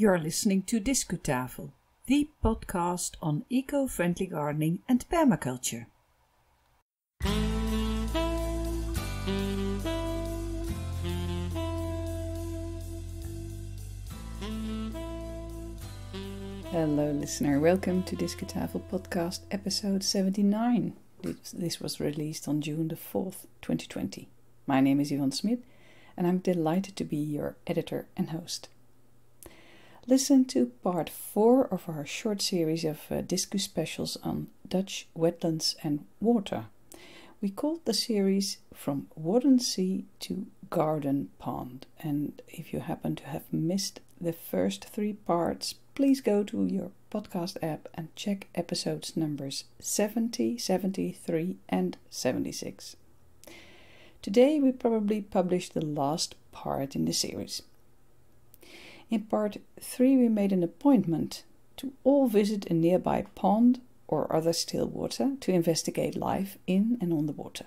You're listening to Discutafel, the podcast on eco-friendly gardening and permaculture. Hello listener, welcome to Discutafel podcast episode 79. This was released on June the 4th, 2020. My name is Ivonne Smit and I'm delighted to be your editor and host. Listen to part 4 of our short series of Discu specials on Dutch wetlands and water. We called the series From Wadden Sea to Garden Pond. And if you happen to have missed the first 3 parts, please go to your podcast app and check episodes numbers 70, 73 and 76. Today we probably publish the last part in the series. In part 3 we made an appointment to all visit a nearby pond or other still water to investigate life in and on the water.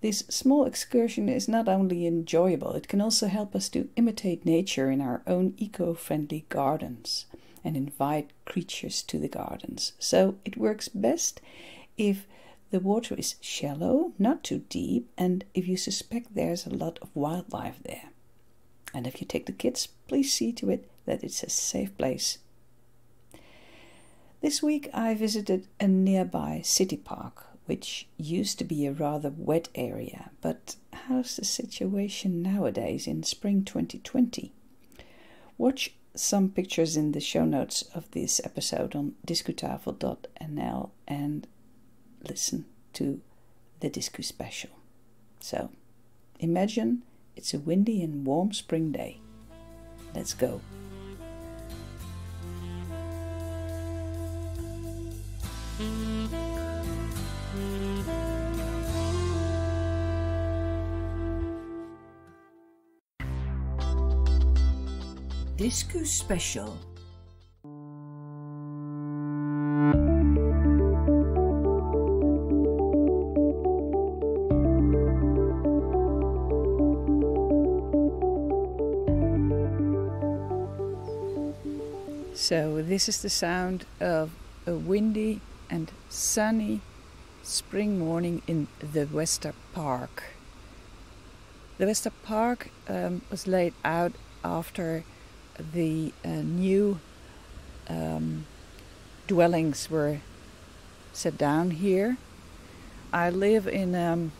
This small excursion is not only enjoyable, it can also help us to imitate nature in our own eco-friendly gardens and invite creatures to the gardens. So it works best if the water is shallow, not too deep, and if you suspect there's a lot of wildlife there. And if you take the kids, please see to it that it's a safe place. This week I visited a nearby city park, which used to be a rather wet area. But how's the situation nowadays in spring 2020? Watch some pictures in the show notes of this episode on discotafel.nl and listen to the Discu special. So, imagine it's a windy and warm spring day. Let's go. Discu special. So this is the sound of a windy and sunny spring morning in the Westerpark. The Westerpark was laid out after the new dwellings were set down here. I live in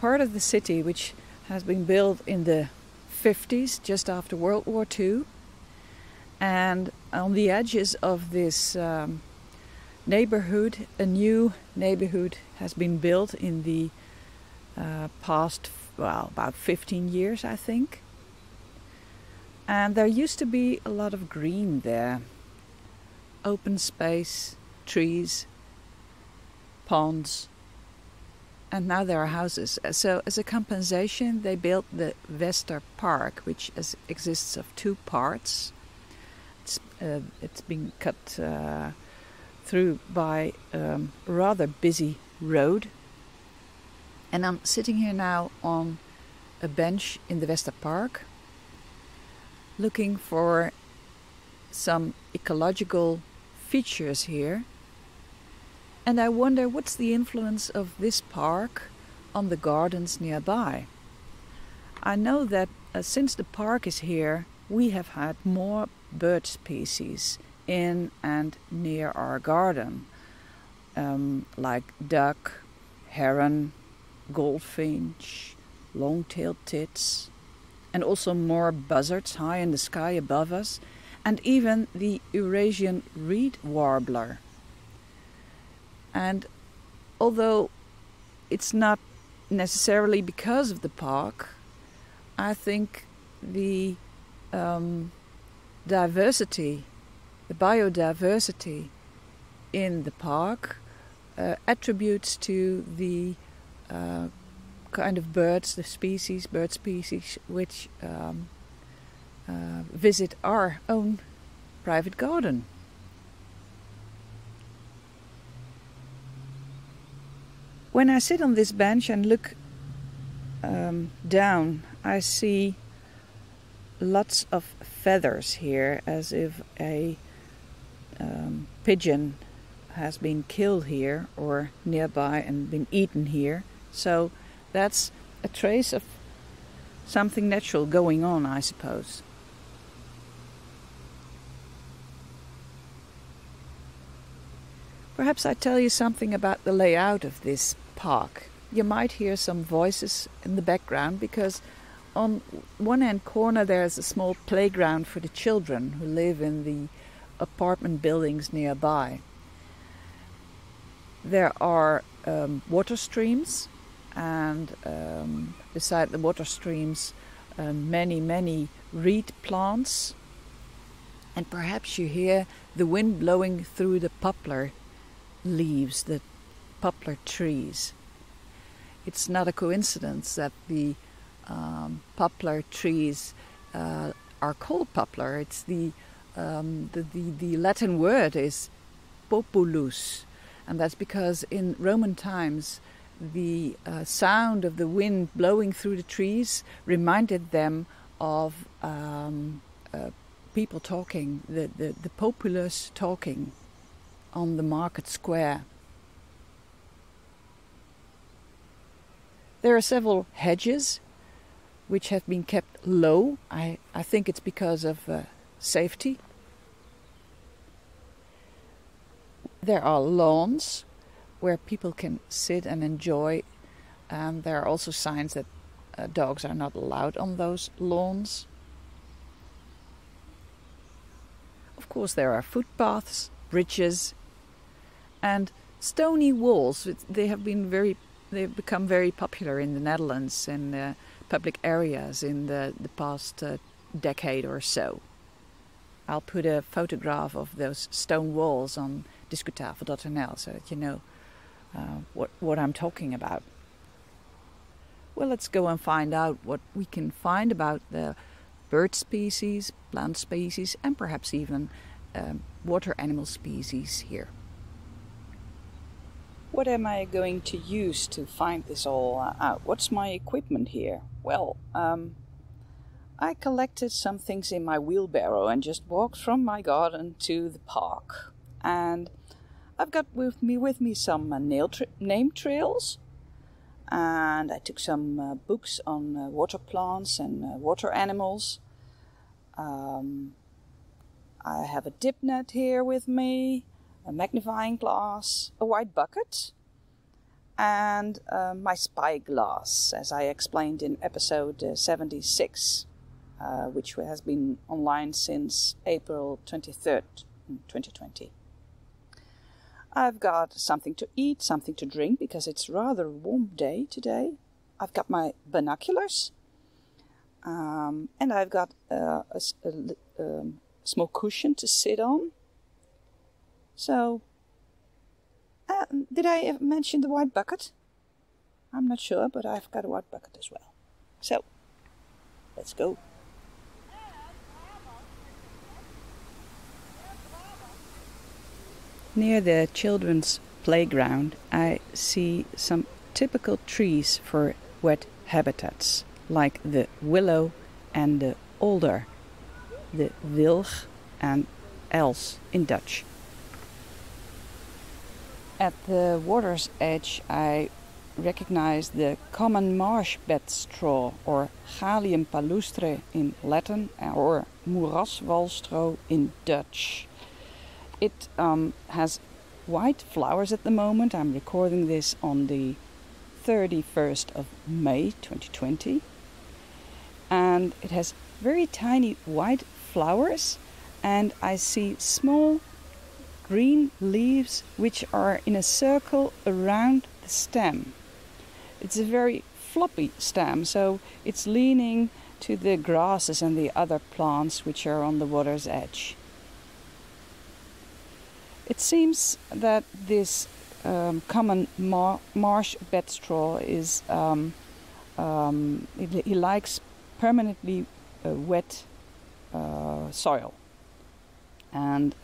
part of the city which has been built in the 50s, just after World War II. And on the edges of this neighborhood, a new neighborhood has been built in the past, well, about 15 years, I think. And there used to be a lot of green there. Open space, trees, ponds. And now there are houses. So as a compensation, they built the Westerpark, which exists of 2 parts. It's been cut through by a rather busy road. And I'm sitting here now on a bench in the Westerpark, looking for some ecological features here. And I wonder what's the influence of this park on the gardens nearby. I know that since the park is here, we have had more bird species in and near our garden, like duck, heron, goldfinch, long-tailed tits, and also more buzzards high in the sky above us, and even the Eurasian reed warbler. And although it's not necessarily because of the park, I think the diversity, the biodiversity in the park attributes to the kind of birds, the species, bird species which visit our own private garden. When I sit on this bench and look down, I see lots of feathers here, as if a pigeon has been killed here or nearby and been eaten here. So that's a trace of something natural going on, I suppose. Perhaps I tell you something about the layout of this park. You might hear some voices in the background because on one end corner there's a small playground for the children who live in the apartment buildings nearby. There are water streams, and beside the water streams many reed plants, and perhaps you hear the wind blowing through the poplar leaves, the poplar trees. It's not a coincidence that the poplar trees are called poplar. It's the Latin word is populus, and that's because in Roman times the sound of the wind blowing through the trees reminded them of people talking, the populace talking on the market square. There are several hedges which have been kept low. I think it's because of safety. There are lawns where people can sit and enjoy, and there are also signs that dogs are not allowed on those lawns. Of course, there are footpaths, bridges, and stony walls. They've become very popular in the Netherlands and public areas in the past decade or so. I'll put a photograph of those stone walls on discotafel.nl so that you know what I'm talking about. Well, let's go and find out what we can find about the bird species, plant species, and perhaps even water animal species here. What am I going to use to find this all out? What's my equipment here? Well, I collected some things in my wheelbarrow and just walked from my garden to the park. And I've got with me some name trails. And I took some books on water plants and water animals. I have a dip net here with me, a magnifying glass, a wide bucket, and my spyglass, as I explained in episode 76, which has been online since April 23rd, 2020. I've got something to eat, something to drink, because it's rather a warm day today. I've got my binoculars, and I've got a small cushion to sit on. So, did I mention the white bucket? I'm not sure, but I've got a white bucket as well. So, let's go. Near the children's playground, I see some typical trees for wet habitats, like the willow and the alder, the wilg and els in Dutch. At the water's edge, I recognize the common marsh bed straw, or Galium palustre in Latin, or moeraswalstro in Dutch. It has white flowers at the moment. I'm recording this on the 31st of May 2020. And it has very tiny white flowers, and I see small green leaves which are in a circle around the stem. It's a very floppy stem, so it's leaning to the grasses and the other plants which are on the water's edge. It seems that this common marsh bed straw is he likes permanently wet soil. And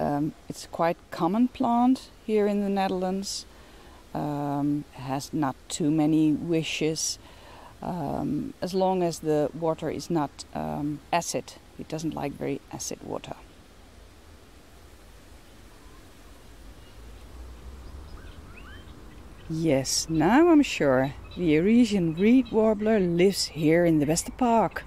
it's a quite common plant here in the Netherlands. It has not too many wishes, as long as the water is not acid He doesn't like very acid water. Yes, now I'm sure. The Eurasian reed warbler lives here in the Westerpark.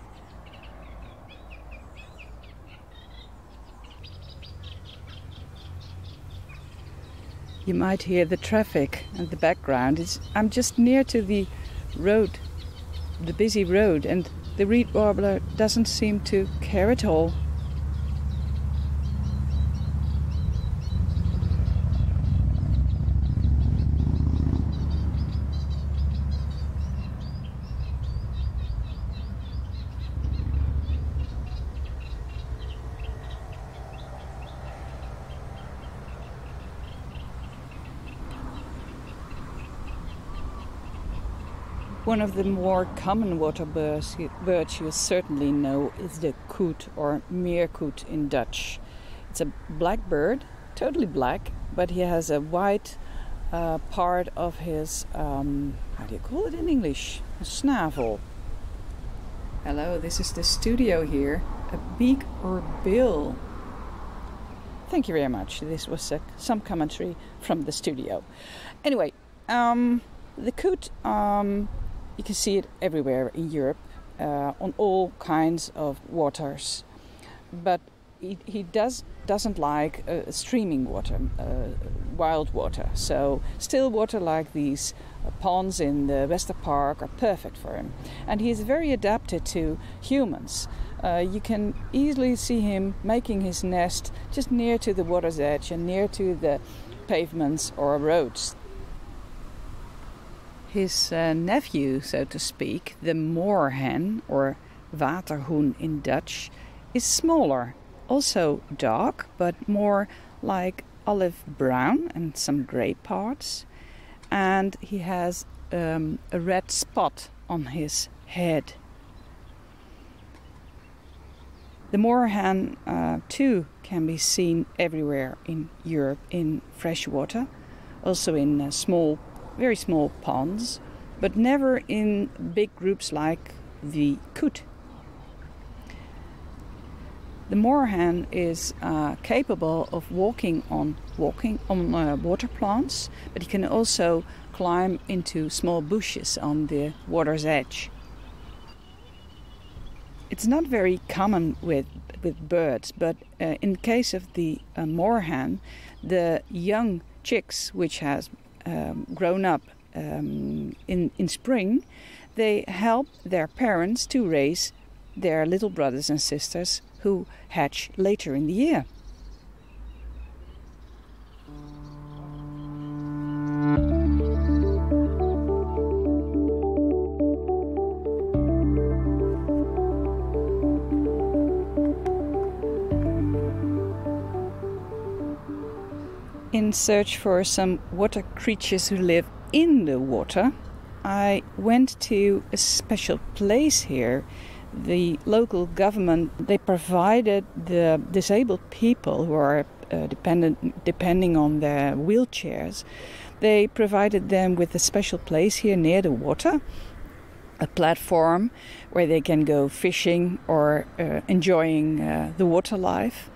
You might hear the traffic and the background. I'm just near to the road, the busy road, and the reed warbler doesn't seem to care at all. One of the more common water birds you certainly know is the koot, or meerkoot in Dutch. It's a black bird, totally black, but he has a white part of his, how do you call it in English? A snavel. Hello, this is the studio here. A beak or bill? Thank you very much. This was some commentary from the studio. Anyway, the koot, you can see it everywhere in Europe, on all kinds of waters. But he doesn't like streaming water, wild water. So still water like these ponds in the Westerpark are perfect for him. And he is very adapted to humans. You can easily see him making his nest just near to the water's edge and near to the pavements or roads. His nephew, so to speak, the moorhen, or waterhoen in Dutch, is smaller, also dark, but more like olive brown and some grey parts. And he has a red spot on his head. The moorhen too can be seen everywhere in Europe in fresh water, also in very small ponds, but never in big groups like the koot. The moorhen is capable of walking on water plants, but he can also climb into small bushes on the water's edge. It's not very common with birds, but in the case of the moorhen, the young chicks, which has grown up in spring, they help their parents to raise their little brothers and sisters who hatch later in the year. In search for some water creatures who live in the water, I went to a special place here. The local government, they provided the disabled people who are depending on their wheelchairs, they provided them with a special place here near the water, a platform where they can go fishing or enjoying the water life.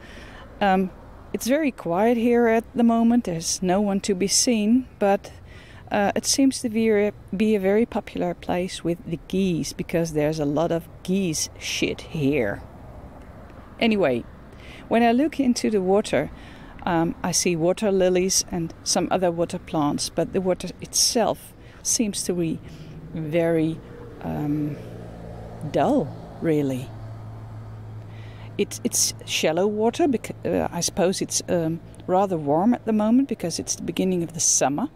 It's very quiet here at the moment, there's no one to be seen, but it seems to be a very popular place with the geese, because there's a lot of geese shit here. Anyway, when I look into the water, I see water lilies and some other water plants, but the water itself seems to be very dull, really. It's shallow water, because I suppose it's rather warm at the moment, because it's the beginning of the summer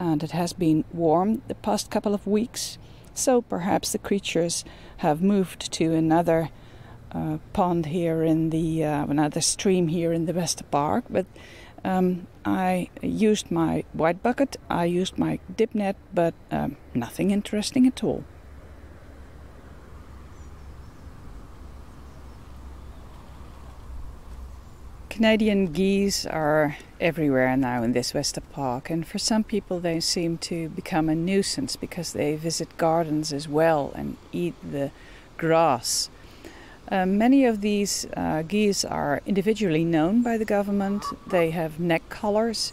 and it has been warm the past couple of weeks. So perhaps the creatures have moved to another pond here in the another stream here in the Westerpark. But I used my white bucket, I used my dip net, but nothing interesting at all. Canadian geese are everywhere now in this Westerpark, and for some people they seem to become a nuisance because they visit gardens as well and eat the grass. Many of these geese are individually known by the government. They have neck collars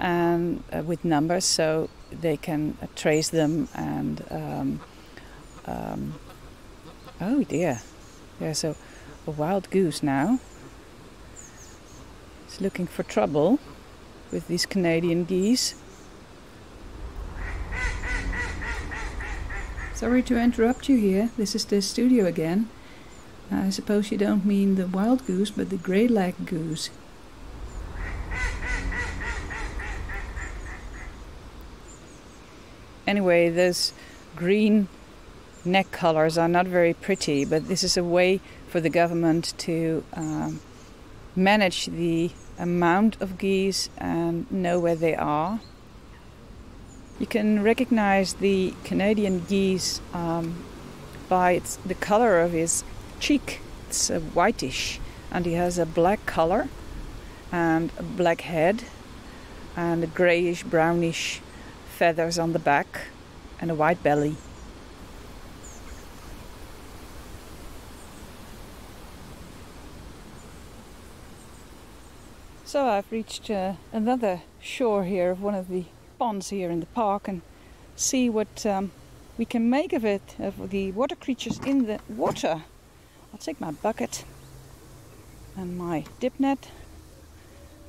and with numbers, so they can trace them. And oh dear, there's a wild goose now. It's looking for trouble with these Canadian geese. Sorry to interrupt you here. This is the studio again. I suppose you don't mean the wild goose, but the grey-legged goose. Anyway, those green neck collars are not very pretty, but this is a way for the government to manage the amount of geese and know where they are. You can recognize the Canadian geese by the color of his cheek. It's whitish, and he has a black color and a black head and grayish brownish feathers on the back and a white belly. So I've reached another shore here of one of the ponds here in the park, and see what we can make of it, of the water creatures in the water. I'll take my bucket and my dip net.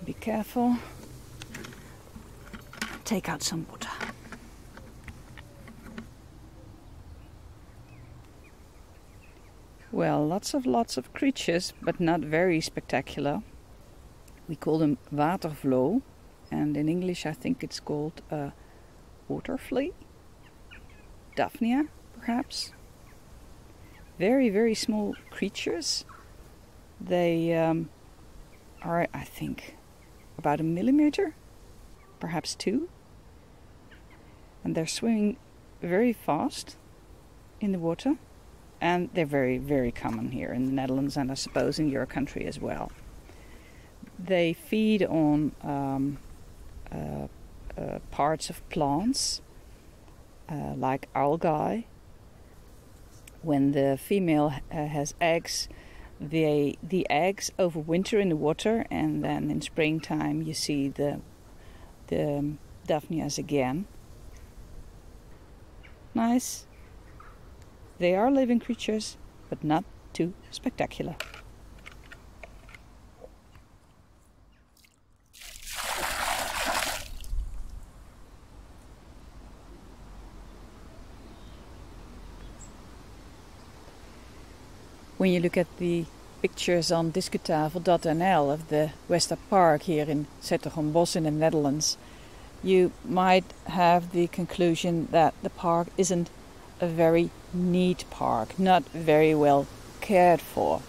Be careful. Take out some water. Well, lots of creatures, but not very spectacular. We call them watervlo, and in English I think it's called watervlo, Daphnia perhaps. Very, very small creatures. They are, I think, about 1 millimeter, perhaps 2. And they're swimming very fast in the water. And they're very, very common here in the Netherlands, and I suppose in your country as well. They feed on parts of plants, like algae. When the female has eggs, the eggs overwinter in the water, and then in springtime you see the Daphnias again. Nice. They are living creatures, but not too spectacular. When you look at the pictures on discotafel.nl of the Westerpark here in 's-Hertogenbosch in the Netherlands, you might have the conclusion that the park isn't a very neat park, not very well cared for.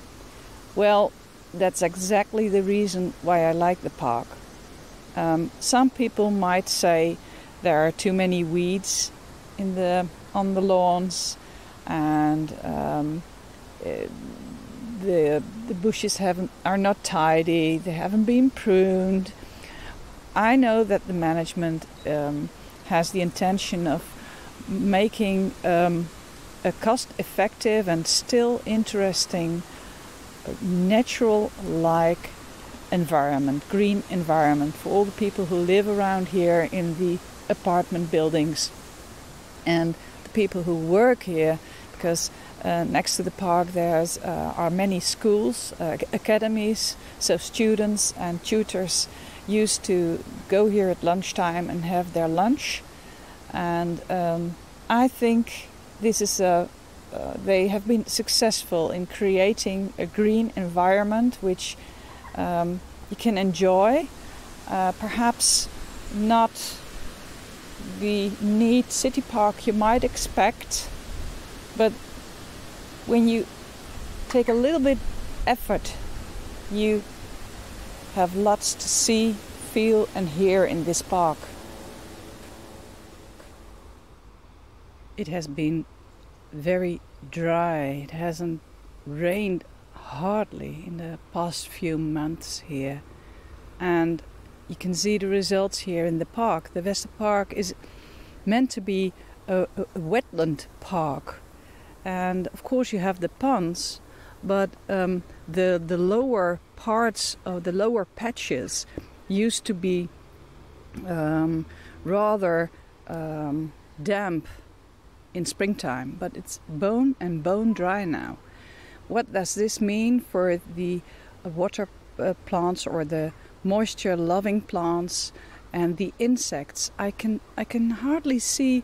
Well, that's exactly the reason why I like the park. Some people might say there are too many weeds in on the lawns, and the bushes are not tidy, they haven't been pruned. I know that the management has the intention of making a cost-effective and still interesting natural-like environment, green environment for all the people who live around here in the apartment buildings and the people who work here, because next to the park there's are many schools, academies, so students and tutors used to go here at lunchtime and have their lunch. And I think this is they have been successful in creating a green environment which you can enjoy, perhaps not the neat city park you might expect, but when you take a little bit effort, you have lots to see, feel and hear in this park. It has been very dry. It hasn't rained hardly in the past few months here. And you can see the results here in the park. The Westerpark is meant to be a wetland park. And of course you have the ponds, but the lower parts of the lower patches used to be rather damp in springtime, but it's bone and bone dry now. What does this mean for the water plants or the moisture loving plants and the insects? I can hardly see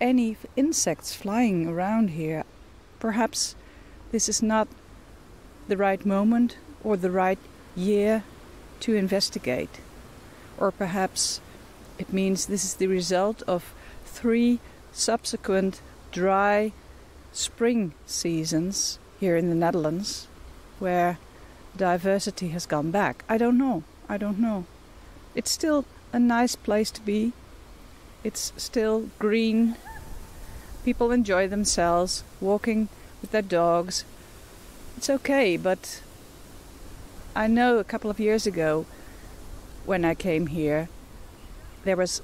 any insects flying around here. Perhaps this is not the right moment or the right year to investigate. Or perhaps it means this is the result of 3 subsequent dry spring seasons here in the Netherlands, where diversity has gone back. I don't know. I don't know. It's still a nice place to be. It's still green. People enjoy themselves walking with their dogs. It's okay, but I know a couple of years ago when I came here, there was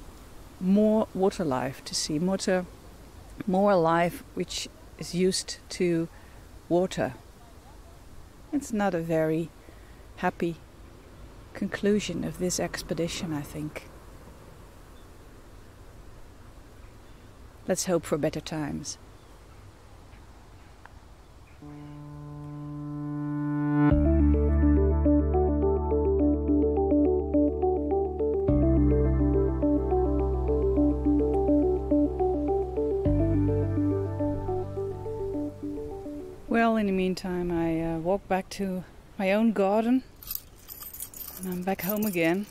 more water life to see, more life which is used to water. It's not a very happy conclusion of this expedition, I think. Let's hope for better times. Well, in the meantime, I walked back to my own garden, and I'm back home again.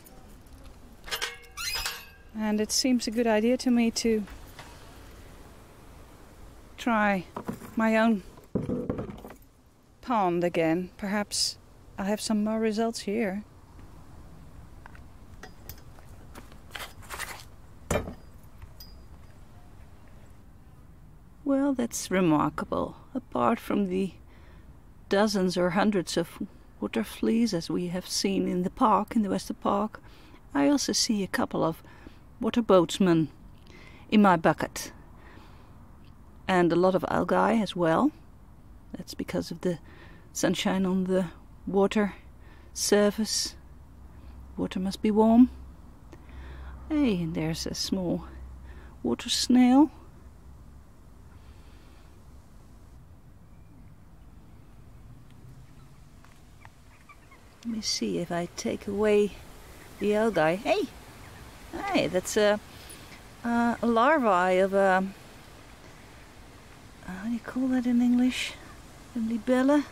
And it seems a good idea to me to try my own pond again. Perhaps I'll have some more results here. Well, that's remarkable. Apart from the dozens or hundreds of water fleas as we have seen in the park, in the Westerpark, I also see a couple of water boatsmen in my bucket. And a lot of algae as well. That's because of the sunshine on the water surface. Water must be warm. Hey, and there's a small water snail. Let me see if I take away the algae. Hey, that's a larvae of a, how do you call that in English? A libelle.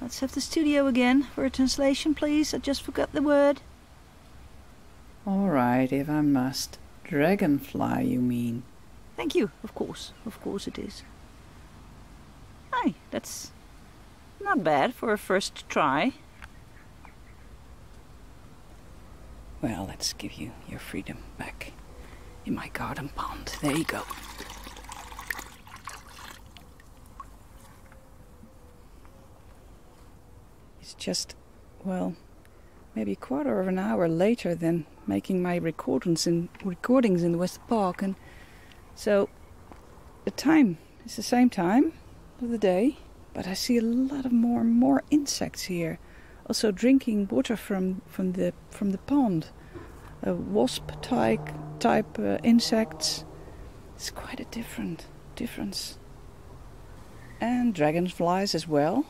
Let's have the studio again for a translation, please. I just forgot the word. All right, if I must. Dragonfly, you mean? Thank you. Of course it is. Hey, that's not bad for a first try. Well, let's give you your freedom back in my garden pond. There you go. It's just, well, maybe a quarter of an hour later than making my recordings in the Westerpark, and so the time is the same time of the day. But I see a lot of more insects here, also drinking water from the pond. Wasp type insects. It's quite a difference. And dragonflies as well.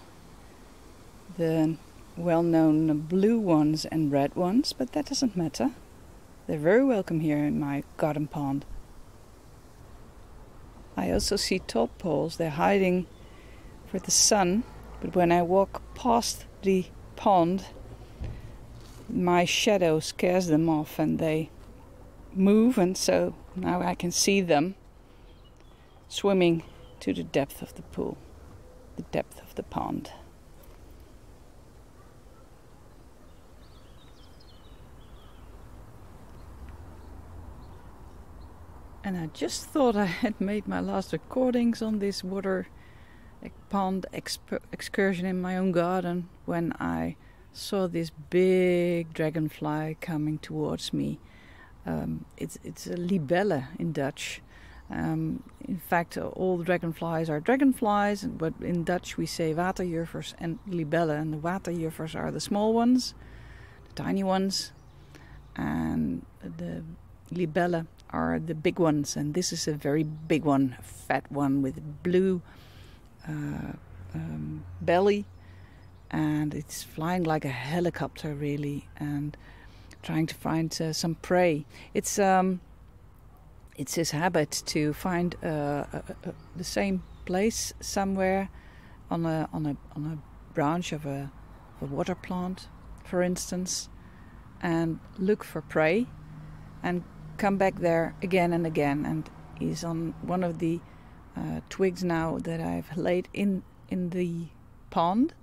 The well-known blue ones and red ones, but that doesn't matter. They're very welcome here in my garden pond. I also see tadpoles. They're hiding with the sun, but when I walk past the pond, my shadow scares them off and they move, and so now I can see them swimming to the depth of the pool, the depth of the pond. And I just thought I had made my last recordings on this water pond excursion in my own garden when I saw this big dragonfly coming towards me. It's a libelle in Dutch, In fact, all the dragonflies are dragonflies, but in Dutch we say waterjuffers and libelle, and the waterjuffers are the small ones, the tiny ones, and the libelle are the big ones, and this is a very big one, a fat one with blue belly, and it's flying like a helicopter really, and trying to find some prey. It's his habit to find the same place somewhere on a branch of a water plant, for instance, and look for prey, and come back there again and again. And he's on one of the twigs now that I've laid in the pond.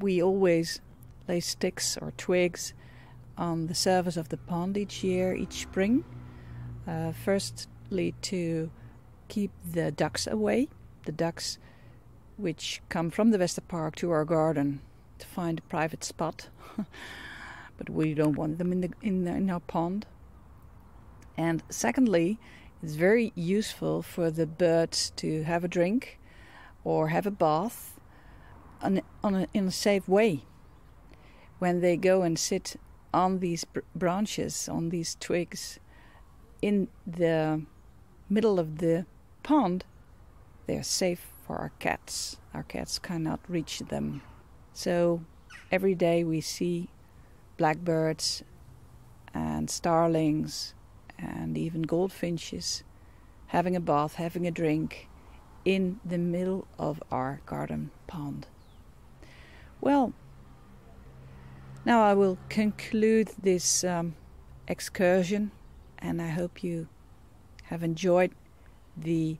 We always lay sticks or twigs on the surface of the pond each year, each spring. Firstly, to keep the ducks away, the ducks which come from the Westerpark to our garden to find a private spot, but we don't want them in our pond. And secondly, it's very useful for the birds to have a drink or have a bath in a safe way. When they go and sit on these branches, on these twigs, in the middle of the pond, they are safe for our cats. Our cats cannot reach them. So every day we see blackbirds and starlings and even goldfinches having a bath, having a drink in the middle of our garden pond. Well, now I will conclude this excursion, and I hope you have enjoyed the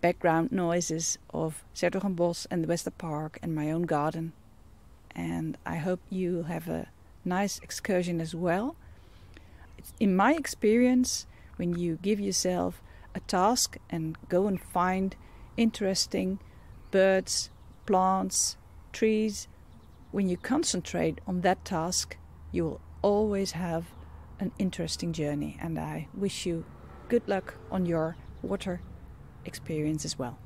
background noises of 's-Hertogenbosch and the Westerpark and my own garden. And I hope you have a nice excursion as well. In my experience, when you give yourself a task and go and find interesting birds, plants, trees, when you concentrate on that task, you will always have an interesting journey, and I wish you good luck on your water experience as well.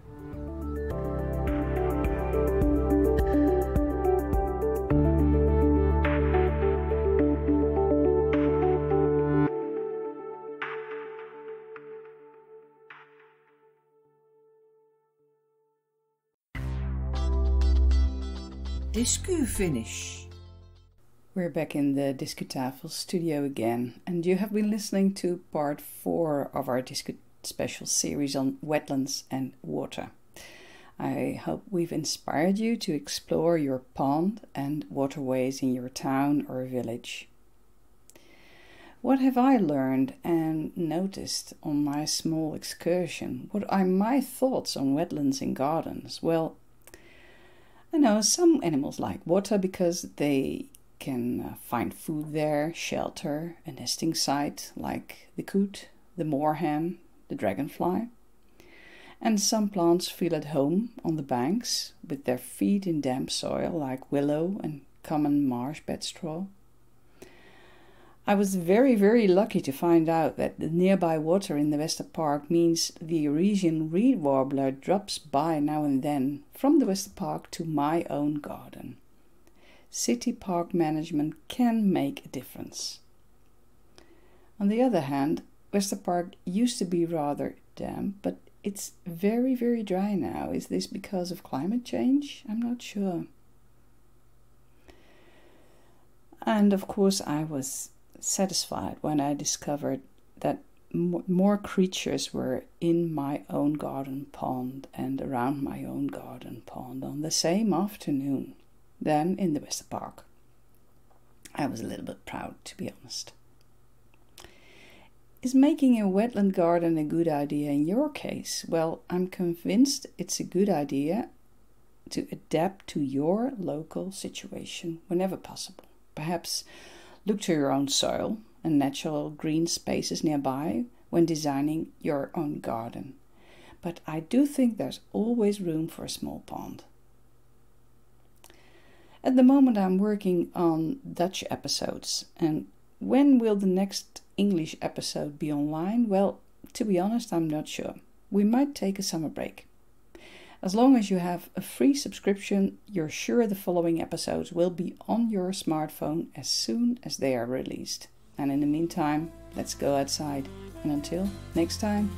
Discu finish. We're back in the Discutafel studio again, and you have been listening to part 4 of our Discut special series on wetlands and water. I hope we've inspired you to explore your pond and waterways in your town or village. What have I learned and noticed on my small excursion? What are my thoughts on wetlands and gardens? Well, I know some animals like water because they can find food there, shelter, a nesting site like the coot, the moorhen, the dragonfly. And some plants feel at home on the banks with their feet in damp soil like willow and common marsh bed straw. I was very, very lucky to find out that the nearby water in the Westerpark means the Eurasian reed warbler drops by now and then from the Westerpark to my own garden. City park management can make a difference. On the other hand, Westerpark used to be rather damp, but it's very, very dry now. Is this because of climate change? I'm not sure. And of course, I was satisfied when I discovered that more creatures were in my own garden pond and around my own garden pond on the same afternoon than in the Westerpark. I was a little bit proud, to be honest. Is making a wetland garden a good idea in your case? Well, I'm convinced it's a good idea to adapt to your local situation whenever possible. Perhaps look to your own soil and natural green spaces nearby when designing your own garden. But I do think there's always room for a small pond. At the moment I'm working on Dutch episodes, and when will the next English episode be online? Well, To be honest, I'm not sure. We might take a summer break. As long as you have a free subscription, you're sure the following episodes will be on your smartphone as soon as they are released. And in the meantime, let's go outside. And until next time.